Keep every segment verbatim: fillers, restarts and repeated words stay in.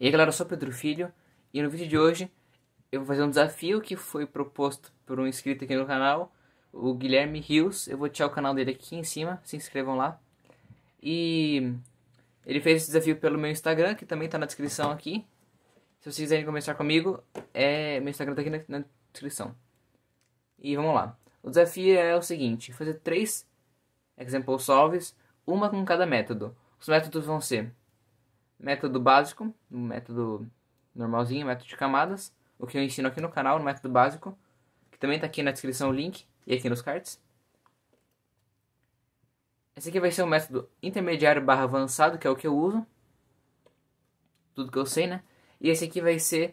E aí galera, eu sou o Pedro Filho e no vídeo de hoje eu vou fazer um desafio que foi proposto por um inscrito aqui no canal, o Guilherme Rios. Eu vou deixar o canal dele aqui em cima, se inscrevam lá. E ele fez esse desafio pelo meu Instagram, que também tá na descrição aqui. Se vocês quiserem conversar comigo, é... meu Instagram tá aqui na, na descrição. E vamos lá. O desafio é o seguinte, fazer três example solves, uma com cada método. Os métodos vão ser método básico, método normalzinho, método de camadas, o que eu ensino aqui no canal, no método básico, que também tá aqui na descrição o link e aqui nos cards. Esse aqui vai ser o método intermediário barra avançado, que é o que eu uso, tudo que eu sei, né? E esse aqui vai ser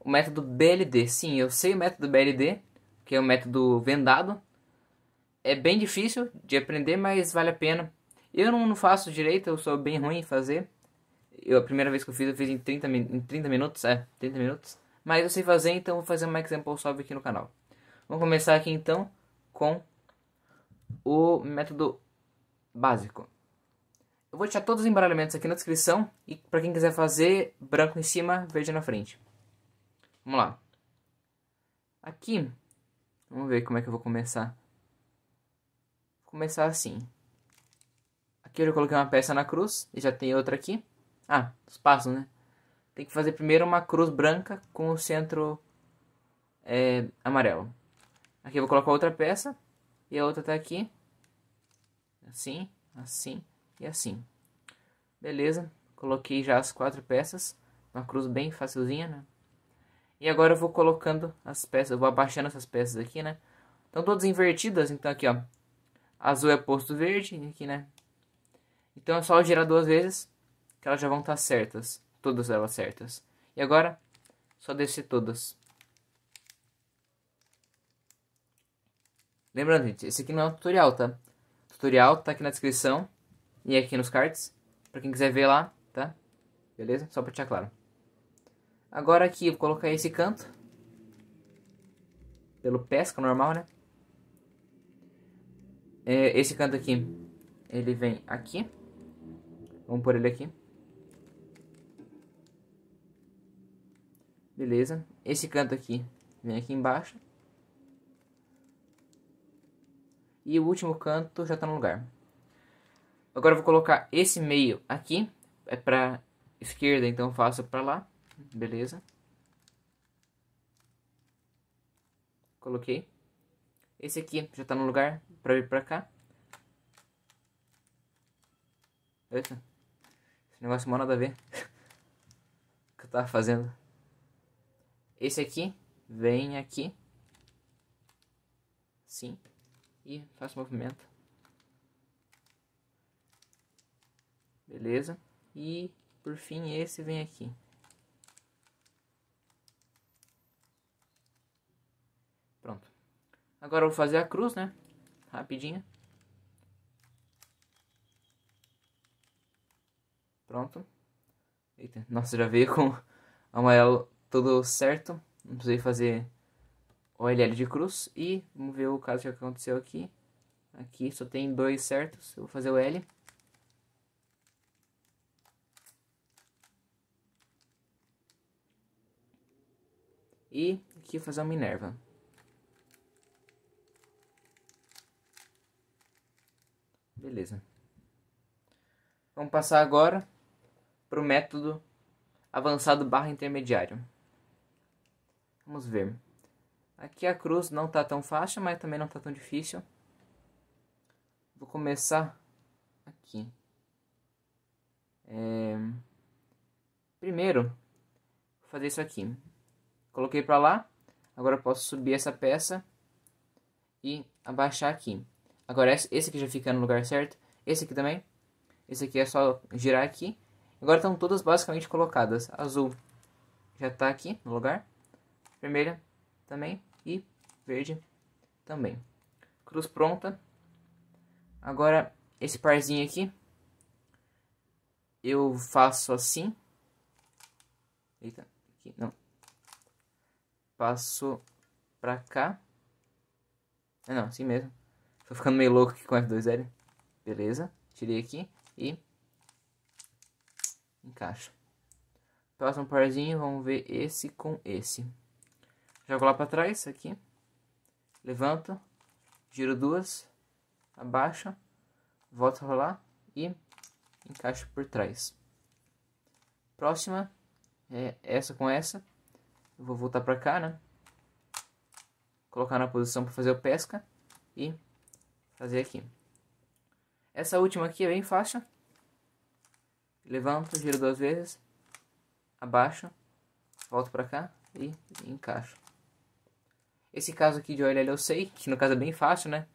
o método B L D. Sim, eu sei o método B L D, que é um método vendado. É bem difícil de aprender, mas vale a pena. Eu não, não faço direito, eu sou bem ruim em fazer. Eu, a primeira vez que eu fiz, eu fiz em trinta minutos, é, trinta minutos. Mas eu sei fazer, então vou fazer uma example solve aqui no canal. Vamos começar aqui então com o método básico. Eu vou deixar todos os embaralhamentos aqui na descrição. E para quem quiser fazer, branco em cima, verde na frente. Vamos lá. Aqui, vamos ver como é que eu vou começar. Vou começar assim. Aqui eu já coloquei uma peça na cruz e já tem outra aqui. Ah, os passos, né? Tem que fazer primeiro uma cruz branca com o centro é, amarelo. Aqui eu vou colocar outra peça. E a outra tá aqui. Assim, assim e assim. Beleza. Coloquei já as quatro peças. Uma cruz bem facilzinha, né? E agora eu vou colocando as peças. Eu vou abaixando essas peças aqui, né? Estão todas invertidas. Então aqui, ó. Azul é posto verde. Aqui, né? Então é só girar duas vezes. Que elas já vão estar certas. Todas elas certas. E agora, só descer todas. Lembrando, gente, esse aqui não é um tutorial, tá? O tutorial tá aqui na descrição e aqui nos cards, pra quem quiser ver lá, tá? Beleza? Só pra deixar claro. Agora aqui, eu vou colocar esse canto. Pelo pesca, normal, né? Esse canto aqui, ele vem aqui. Vamos pôr ele aqui. Beleza. Esse canto aqui vem aqui embaixo. E o último canto já tá no lugar. Agora eu vou colocar esse meio aqui. É pra esquerda, então eu faço pra lá. Beleza. Coloquei. Esse aqui já tá no lugar pra vir pra cá. Beleza? Esse negócio mal nada a ver. O que eu tava fazendo. Esse aqui vem aqui. Sim. E faço movimento. Beleza. E por fim esse vem aqui. Pronto. Agora eu vou fazer a cruz, né? Rapidinho. Pronto. Eita, nossa, já veio com amarelo todo certo. Não precisei fazer O L L de cruz. E vamos ver o caso que aconteceu aqui. Aqui só tem dois certos. Eu vou fazer o L. E aqui fazer uma Minerva. Beleza. Vamos passar agora para o método avançado barra intermediário. Vamos ver. Aqui a cruz não tá tão fácil, mas também não tá tão difícil. Vou começar aqui. É... Primeiro, vou fazer isso aqui. Coloquei para lá. Agora eu posso subir essa peça e abaixar aqui. Agora esse aqui já fica no lugar certo. Esse aqui também. Esse aqui é só girar aqui. Agora estão todas basicamente colocadas. Azul já tá aqui no lugar. Vermelha também. E verde também. Cruz pronta. Agora esse parzinho aqui. Eu faço assim. Eita. Aqui, não. Passo pra cá. Ah, não. Assim mesmo. Tô ficando meio louco aqui com F dois L. Beleza. Tirei aqui. E encaixo. Próximo parzinho, vamos ver esse com esse. Jogo lá para trás, aqui. Levanto. Giro duas. Abaixa. Volto a rolar. E encaixo por trás. Próxima. É essa com essa. Eu vou voltar para cá, né? Colocar na posição para fazer o pesca. E fazer aqui. Essa última aqui é bem fácil. Levanto, giro duas vezes. Abaixo. Volto para cá. E encaixo. Esse caso aqui de O L L eu sei, que no caso é bem fácil, né?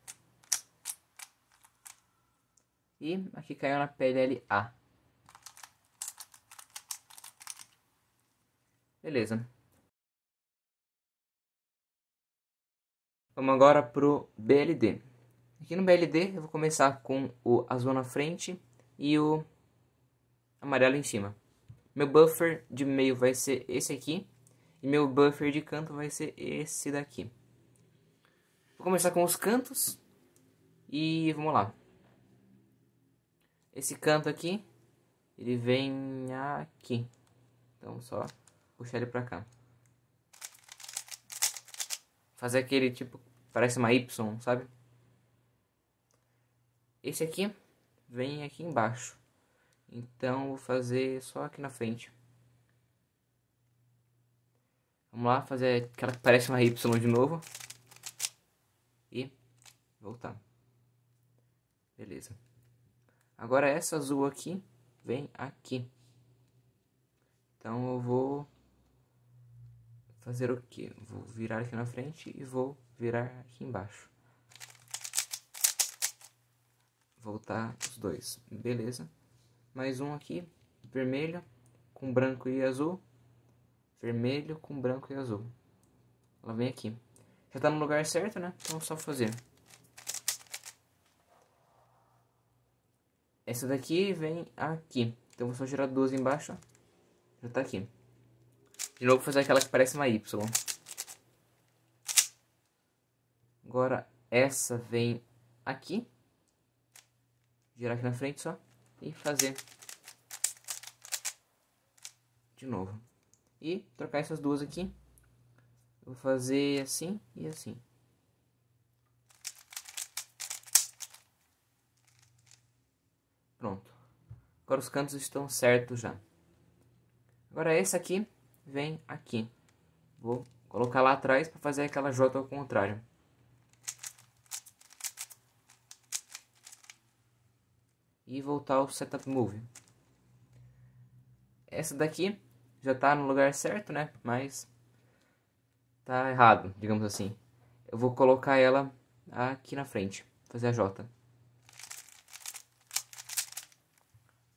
E aqui caiu na P L L A. Beleza. Vamos agora pro B L D. Aqui no B L D eu vou começar com o azul na frente e o amarelo em cima. Meu buffer de meio vai ser esse aqui. E meu buffer de canto vai ser esse daqui. Vou começar com os cantos. E vamos lá. Esse canto aqui, ele vem aqui. Então só puxar ele pra cá. Fazer aquele tipo, parece uma Y, sabe? Esse aqui vem aqui embaixo. Então vou fazer só aqui na frente. Vamos lá, fazer aquela que parece uma Y de novo. E voltar. Beleza. Agora essa azul aqui vem aqui. Então eu vou fazer o quê? Vou virar aqui na frente e vou virar aqui embaixo. Voltar os dois. Beleza. Mais um aqui, vermelho com branco e azul. Vermelho com branco e azul. Ela vem aqui. Já tá no lugar certo, né? Então é só fazer. Essa daqui vem aqui. Então vou só girar duas embaixo. Já tá aqui. De novo vou fazer aquela que parece uma Y. Agora essa vem aqui. Girar aqui na frente só. E fazer. De novo. E trocar essas duas aqui. Vou fazer assim e assim. Pronto. Agora os cantos estão certos já. Agora esse aqui vem aqui. Vou colocar lá atrás para fazer aquela J ao contrário. E voltar ao setup move. Essa daqui já tá no lugar certo, né? Mas tá errado, digamos assim. Eu vou colocar ela aqui na frente. Fazer a J.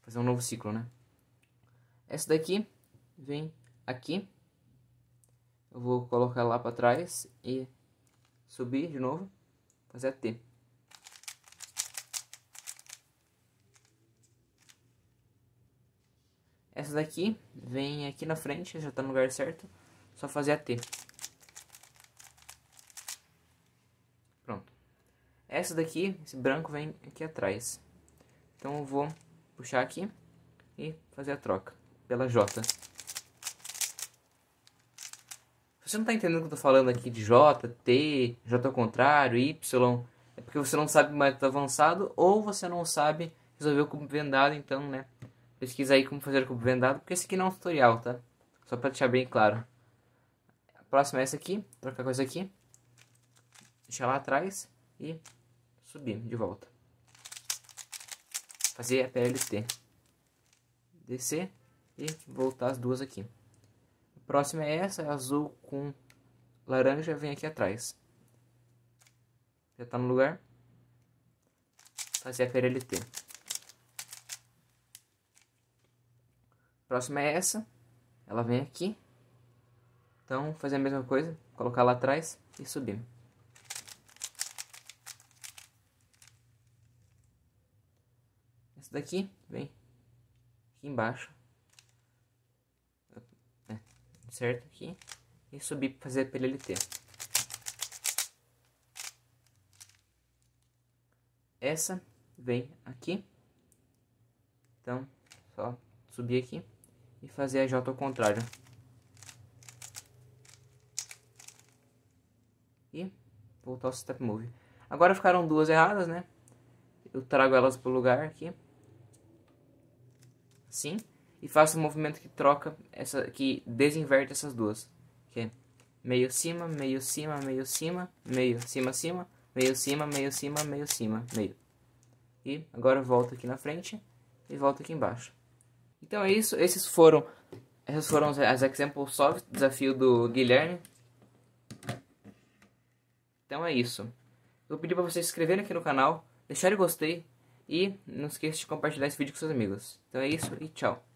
Fazer um novo ciclo, né? Essa daqui vem aqui. Eu vou colocar lá pra trás e subir de novo. Fazer a T. Essa daqui vem aqui na frente, já tá no lugar certo. Só fazer a T. Pronto. Essa daqui, esse branco vem aqui atrás. Então eu vou puxar aqui e fazer a troca pela J. Se você não tá entendendo o que eu tô falando aqui de J, T, J ao contrário, Y, é porque você não sabe o método avançado ou você não sabe resolver o cubo vendado, então, né? Pesquisa aí como fazer o cubo vendado, porque esse aqui não é um tutorial, tá? Só pra deixar bem claro. A próxima é essa aqui, trocar com essa aqui. Deixar lá atrás e subir de volta. Fazer a P L T. Descer e voltar as duas aqui. A próxima é essa, azul com laranja, vem aqui atrás. Já tá no lugar. Fazer a P L T. Próxima é essa, ela vem aqui, então fazer a mesma coisa, colocar lá atrás e subir. Essa daqui vem aqui embaixo, é, certo aqui, e subir para fazer a P L L T. Essa vem aqui, então só subir aqui. e fazer a J ao contrário. E voltar ao step move. Agora ficaram duas erradas, né? Eu trago elas para o lugar aqui. Assim. E faço um movimento que troca, essa, que desinverte essas duas. Que é meio cima, meio cima, meio cima, meio cima, cima, meio cima, meio cima, meio cima, meio. E agora eu volto aqui na frente e volto aqui embaixo. Então é isso, esses foram, essas foram as examples of desafio do Guilherme. Então é isso. Eu pedi para vocês se inscreverem aqui no canal, deixarem o gostei e não esqueça de compartilhar esse vídeo com seus amigos. Então é isso e tchau.